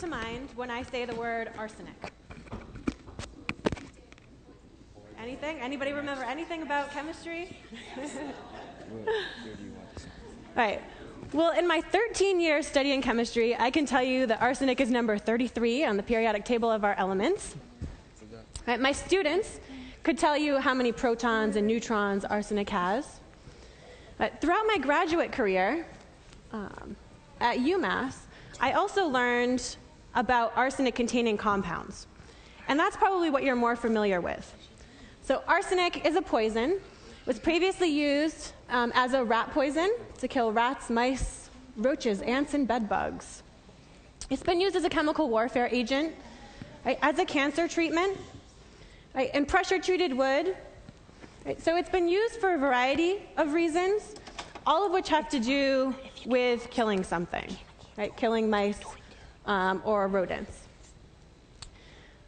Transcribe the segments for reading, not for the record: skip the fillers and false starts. to mind when I say the word arsenic? Anything? Anybody remember anything about chemistry? Right. Well, in my 13 years studying chemistry, I can tell you that arsenic is number 33 on the periodic table of our elements. Right, my students could tell you how many protons and neutrons arsenic has. But throughout my graduate career at UMass, I also learned about arsenic-containing compounds. And that's probably what you're more familiar with. So arsenic is a poison. It was previously used as a rat poison to kill rats, mice, roaches, ants, and bed bugs. It's been used as a chemical warfare agent, right, as a cancer treatment, right, and pressure-treated wood. Right, so it's been used for a variety of reasons, all of which have to do with killing something, right, killing mice or rodents.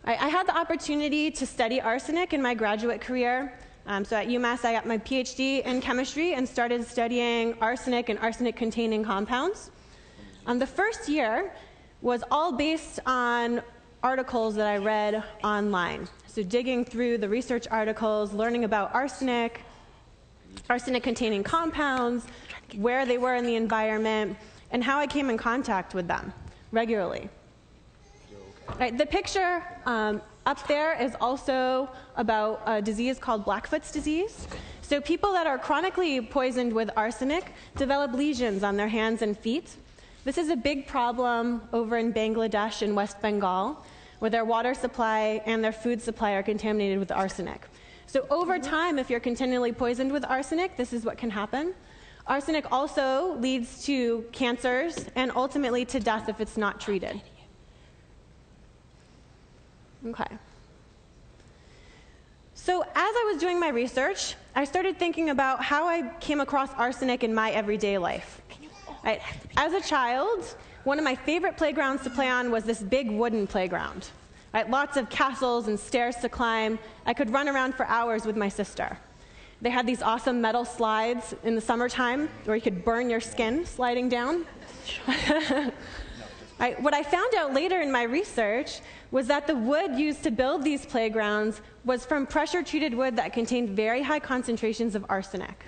I had the opportunity to study arsenic in my graduate career. So at UMass, I got my PhD in chemistry and started studying arsenic and arsenic-containing compounds. The first year was all based on articles that I read online. So digging through the research articles, learning about arsenic, arsenic-containing compounds, where they were in the environment, and how I came in contact with them regularly. Right, the picture up there is also about a disease called Blackfoot's disease. So people that are chronically poisoned with arsenic develop lesions on their hands and feet. This is a big problem over in Bangladesh and West Bengal, where their water supply and their food supply are contaminated with arsenic. So over time, if you're continually poisoned with arsenic, this is what can happen. Arsenic also leads to cancers and ultimately to death if it's not treated. Okay. So as I was doing my research, I started thinking about how I came across arsenic in my everyday life. Right. As a child, one of my favorite playgrounds to play on was this big wooden playground. Right. Lots of castles and stairs to climb. I could run around for hours with my sister. They had these awesome metal slides in the summertime where you could burn your skin sliding down. Right. What I found out later in my research was that the wood used to build these playgrounds was from pressure-treated wood that contained very high concentrations of arsenic.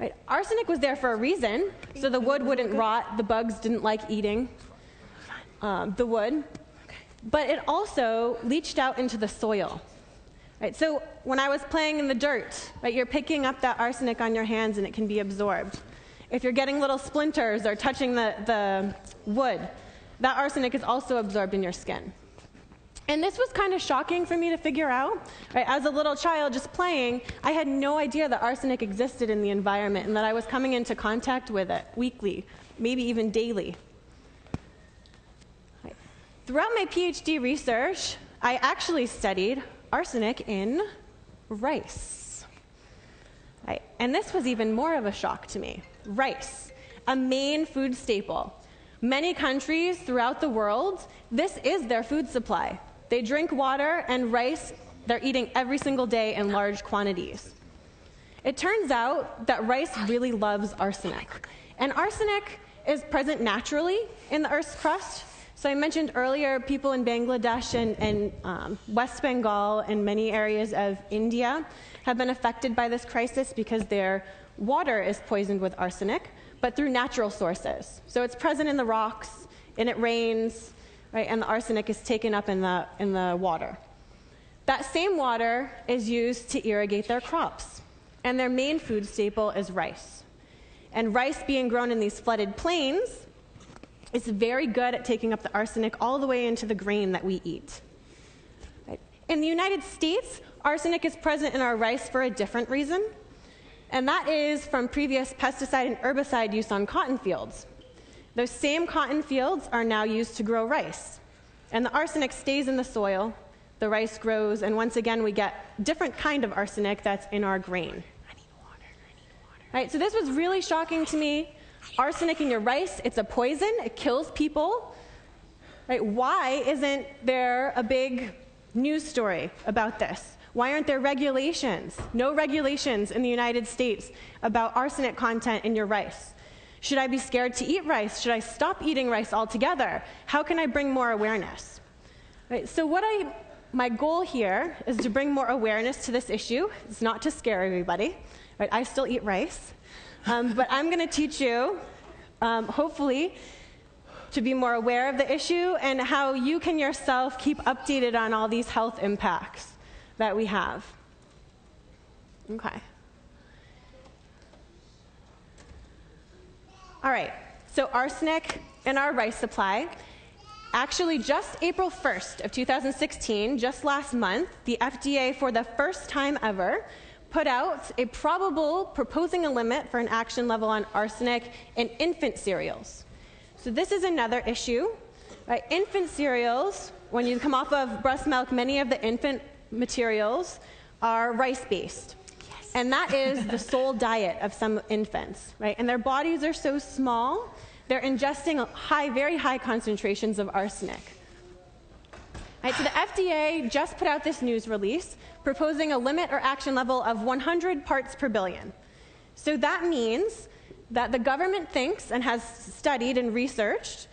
Right. Arsenic was there for a reason, so the wood wouldn't rot, the bugs didn't like eating the wood, but it also leached out into the soil. Right. So when I was playing in the dirt, right, you're picking up that arsenic on your hands and it can be absorbed. If you're getting little splinters or touching the wood, that arsenic is also absorbed in your skin. And this was kind of shocking for me to figure out. Right? As a little child just playing, I had no idea that arsenic existed in the environment and that I was coming into contact with it weekly, maybe even daily. Right. Throughout my PhD research, I actually studied arsenic in rice. Right. And this was even more of a shock to me. Rice, a main food staple. Many countries throughout the world, this is their food supply. They drink water and rice they're eating every single day in large quantities. It turns out that rice really loves arsenic. And arsenic is present naturally in the Earth's crust. So I mentioned earlier people in Bangladesh and West Bengal and many areas of India have been affected by this crisis because their water is poisoned with arsenic, but through natural sources. So it's present in the rocks, and it rains, right, and the arsenic is taken up in the water. That same water is used to irrigate their crops, and their main food staple is rice. And rice being grown in these flooded plains is very good at taking up the arsenic all the way into the grain that we eat. Right. In the United States, arsenic is present in our rice for a different reason. And that is from previous pesticide and herbicide use on cotton fields. Those same cotton fields are now used to grow rice. And the arsenic stays in the soil, the rice grows, and once again we get different kind of arsenic that's in our grain. Right, so this was really shocking to me. Arsenic in your rice, it's a poison, it kills people. Right, why isn't there a big news story about this? Why aren't there regulations? No regulations in the United States about arsenic content in your rice. Should I be scared to eat rice? Should I stop eating rice altogether? How can I bring more awareness? Right, so my goal here is to bring more awareness to this issue. It's not to scare everybody. Right, I still eat rice. But I'm going to teach you, hopefully, to be more aware of the issue and how you can yourself keep updated on all these health impacts that we have. Okay. All right, so arsenic in our rice supply. Actually, just April 1st of 2016, just last month, the FDA, for the first time ever, put out a probable proposing a limit for an action level on arsenic in infant cereals. So this is another issue. Right? Infant cereals, when you come off of breast milk, many of the infant materials are rice-based. And that is the sole diet of some infants, right? And their bodies are so small, they're ingesting high, very high concentrations of arsenic. Right, so the FDA just put out this news release proposing a limit or action level of 100 parts per billion. So that means that the government thinks and has studied and researched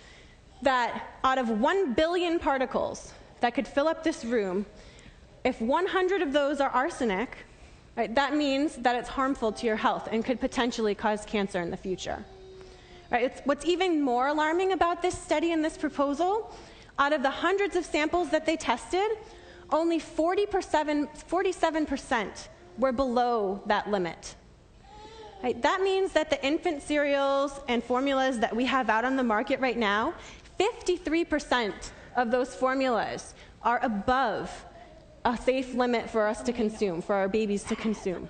that out of 1 billion particles that could fill up this room, if 100 of those are arsenic, right, that means that it's harmful to your health and could potentially cause cancer in the future. Right, what's even more alarming about this study and this proposal, out of the hundreds of samples that they tested, only 47% were below that limit. Right, that means that the infant cereals and formulas that we have out on the market right now, 53% of those formulas are above a safe limit for us to consume, for our babies to consume.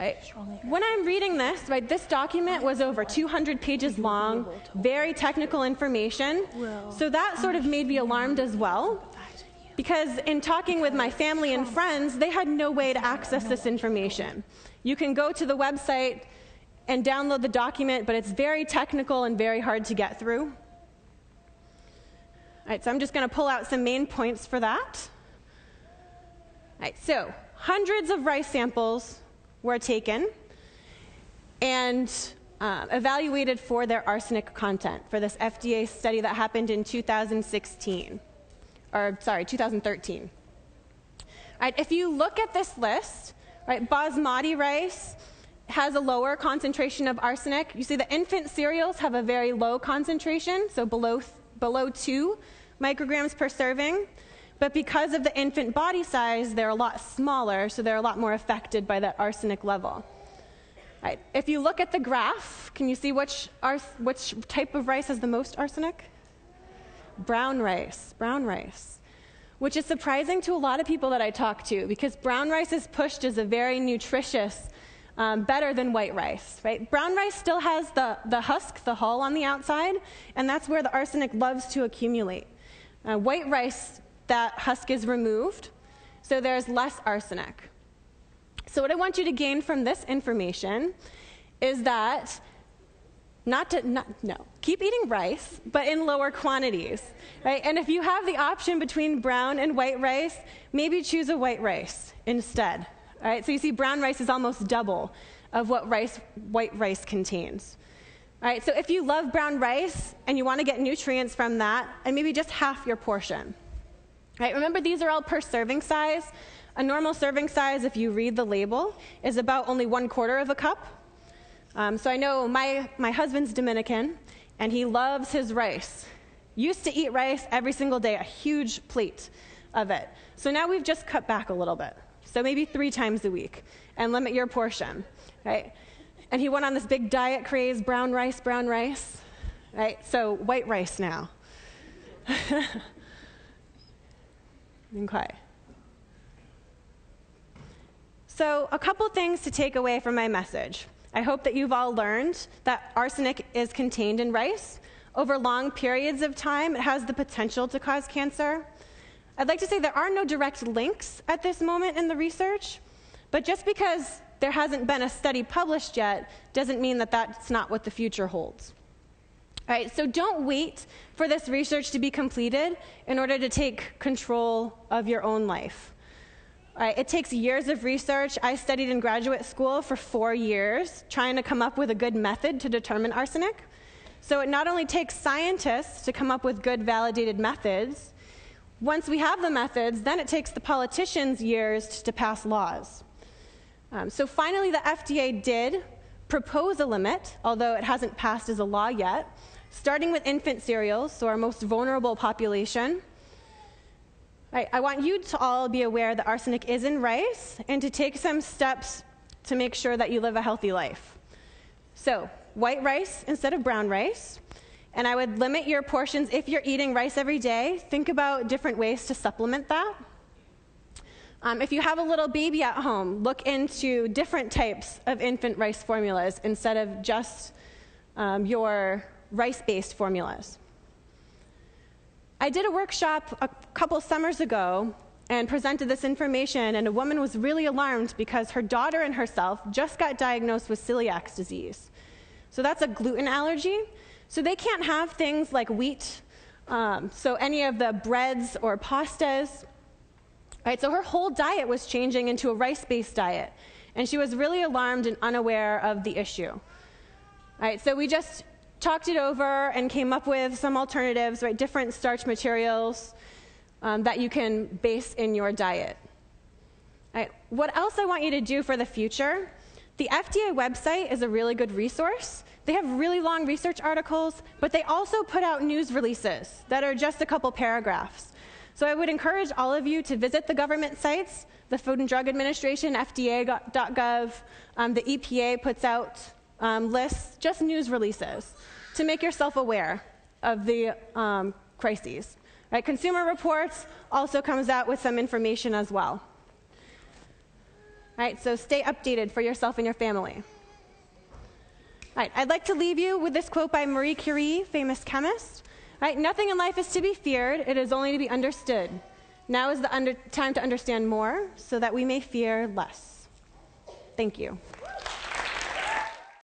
Right. When I'm reading this, right, this document was over 200 pages long, very technical information, so that sort of made me alarmed as well, because in talking with my family and friends, they had no way to access this information. You can go to the website and download the document, but it's very technical and very hard to get through. All right, so I'm just going to pull out some main points for that. All right, so hundreds of rice samples were taken and evaluated for their arsenic content for this FDA study that happened in 2013. All right, if you look at this list, right, basmati rice has a lower concentration of arsenic. You see the infant cereals have a very low concentration, so below 2 micrograms per serving, but because of the infant body size, they're a lot smaller, so they're a lot more affected by that arsenic level. Right. If you look at the graph, can you see which type of rice has the most arsenic? Brown rice, which is surprising to a lot of people that I talk to, because brown rice is pushed as a very nutritious, better than white rice, right? Brown rice still has the husk, the hull on the outside, and that's where the arsenic loves to accumulate. White rice, that husk is removed, so there's less arsenic. So what I want you to gain from this information is that keep eating rice, but in lower quantities, right? And if you have the option between brown and white rice, maybe choose a white rice instead. All right, so you see brown rice is almost double of what white rice contains. All right, so if you love brown rice and you want to get nutrients from that, and maybe just half your portion. All right, remember, these are all per serving size. A normal serving size, if you read the label, is about only 1/4 of a cup. So I know my husband's Dominican, and he loves his rice. Used to eat rice every single day, a huge plate of it. So now we've just cut back a little bit. So maybe 3 times a week, and limit your portion, right? And he went on this big diet craze, brown rice, right? So white rice now. Okay. So a couple things to take away from my message. I hope that you've all learned that arsenic is contained in rice. Over long periods of time, it has the potential to cause cancer. I'd like to say there are no direct links at this moment in the research, but just because there hasn't been a study published yet doesn't mean that that's not what the future holds. All right, so don't wait for this research to be completed in order to take control of your own life. It takes years of research. I studied in graduate school for 4 years trying to come up with a good method to determine arsenic. So it not only takes scientists to come up with good validated methods. Once we have the methods, then it takes the politicians years to pass laws. So finally, the FDA did propose a limit, although it hasn't passed as a law yet, starting with infant cereals, so our most vulnerable population. I want you to all be aware that arsenic is in rice and to take some steps to make sure that you live a healthy life. So white rice instead of brown rice. And I would limit your portions. If you're eating rice every day, think about different ways to supplement that. If you have a little baby at home, look into different types of infant rice formulas instead of just your rice-based formulas. I did a workshop a couple summers ago and presented this information, and a woman was really alarmed because her daughter and herself just got diagnosed with celiac disease. So that's a gluten allergy. So they can't have things like wheat, so any of the breads or pastas. Right, so her whole diet was changing into a rice-based diet, and she was really alarmed and unaware of the issue. Right, so we just talked it over and came up with some alternatives, right, different starch materials that you can base in your diet. Right, what else I want you to do for the future, the FDA website is a really good resource. They have really long research articles, but they also put out news releases that are just a couple paragraphs. So I would encourage all of you to visit the government sites, the Food and Drug Administration, FDA.gov. The EPA puts out lists, just news releases, to make yourself aware of the crises. Right? Consumer Reports also comes out with some information as well. All right, so stay updated for yourself and your family. All right, I'd like to leave you with this quote by Marie Curie, famous chemist. All right, nothing in life is to be feared, it is only to be understood. Now is the time to understand more so that we may fear less. Thank you.